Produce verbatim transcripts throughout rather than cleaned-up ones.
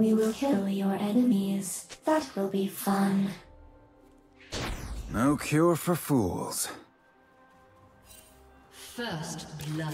We will kill your enemies. That will be fun. No cure for fools. First blood.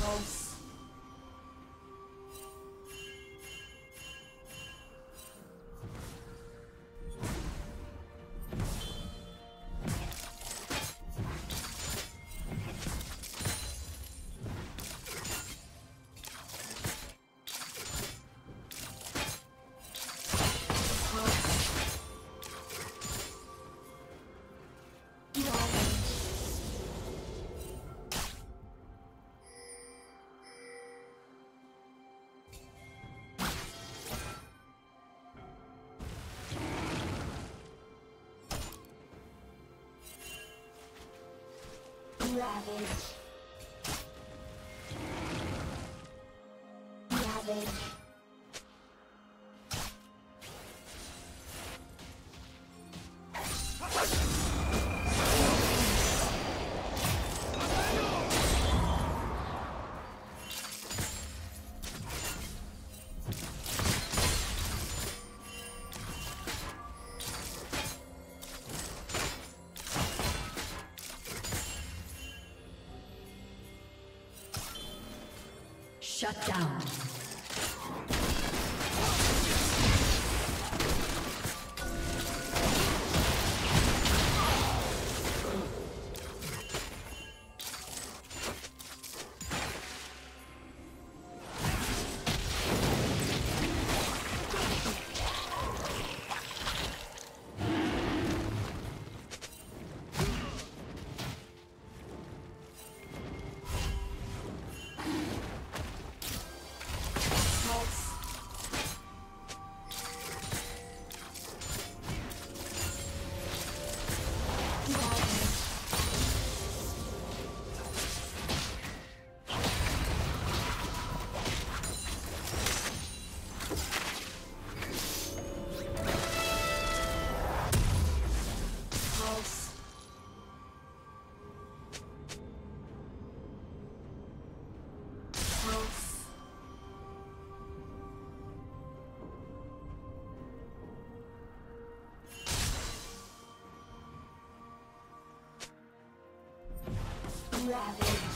Close. Ravage. Ravage. Shut down. Ravage. Ravage.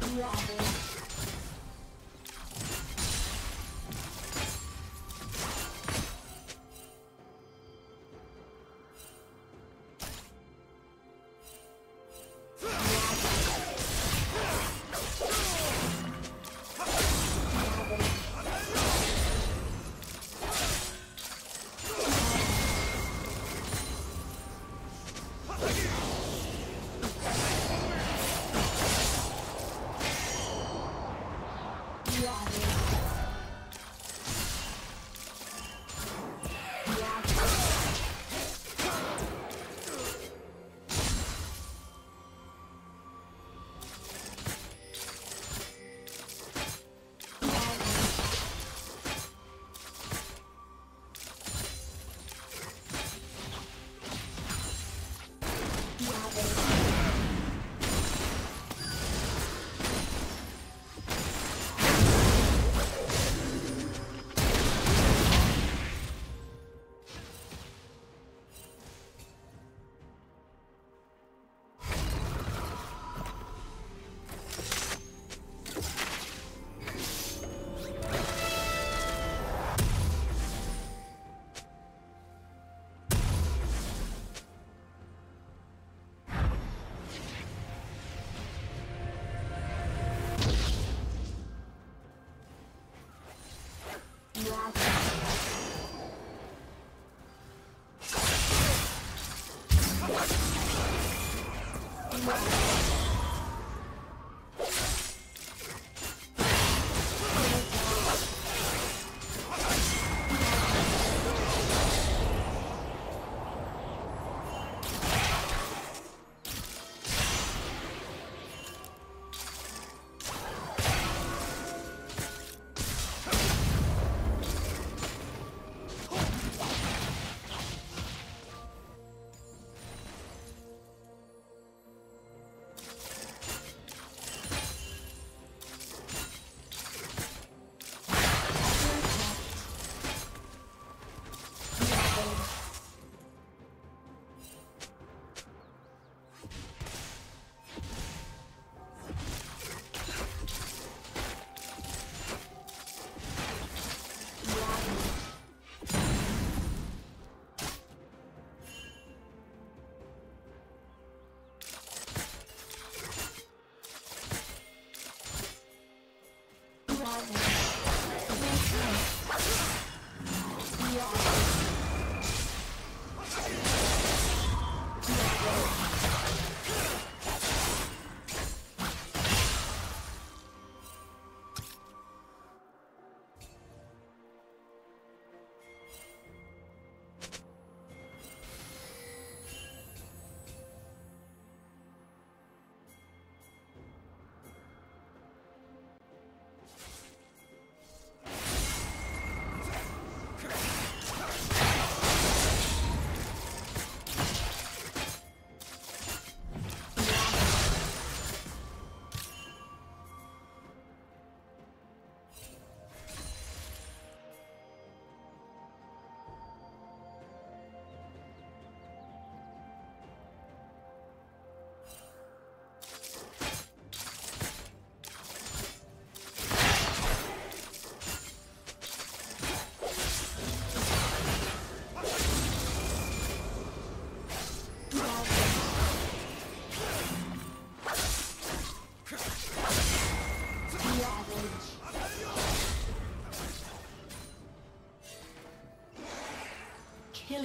Ravage. Ravage. Ravage.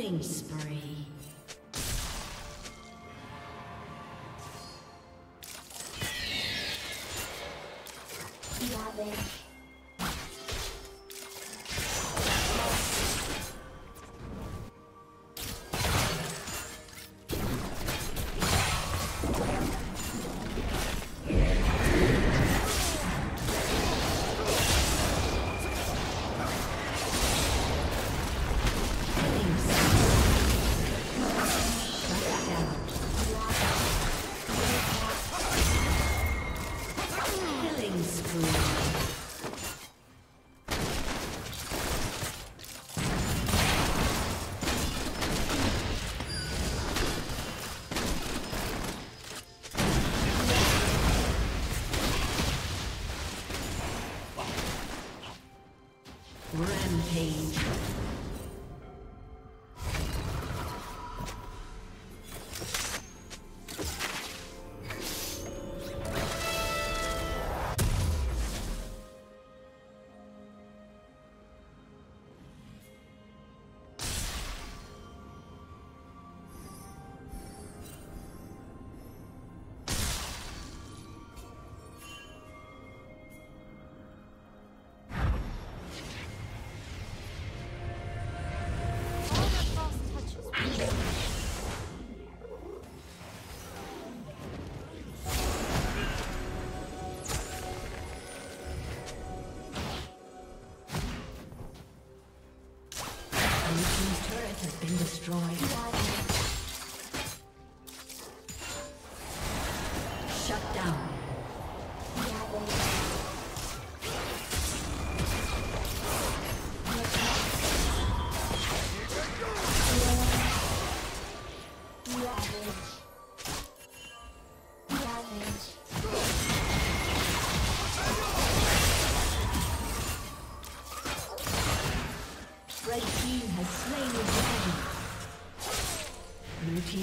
Killing spree. Love it. Shut down.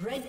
Red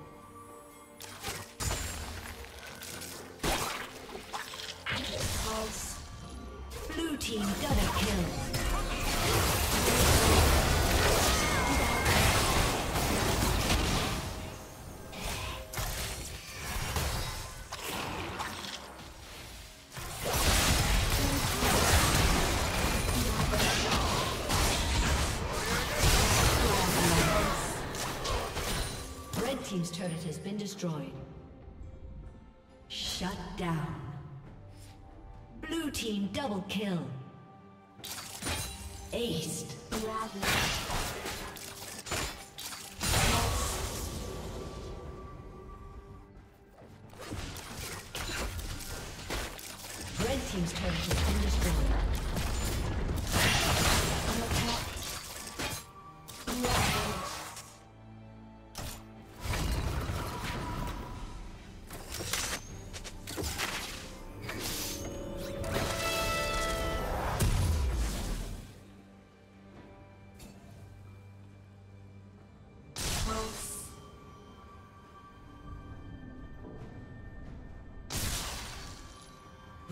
Blue team got a kill. Team's turret has been destroyed. Shut down. Blue team double kill. Aced. Red team's turret has been destroyed.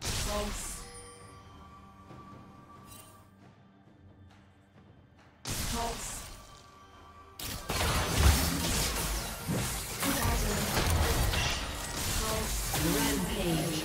Pulse. Pulse. Pulse. Rampage.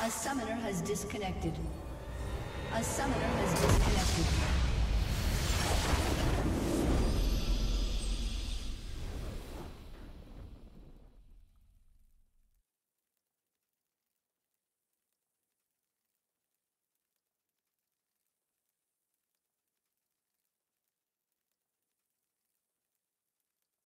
A summoner has disconnected. A summoner has disconnected.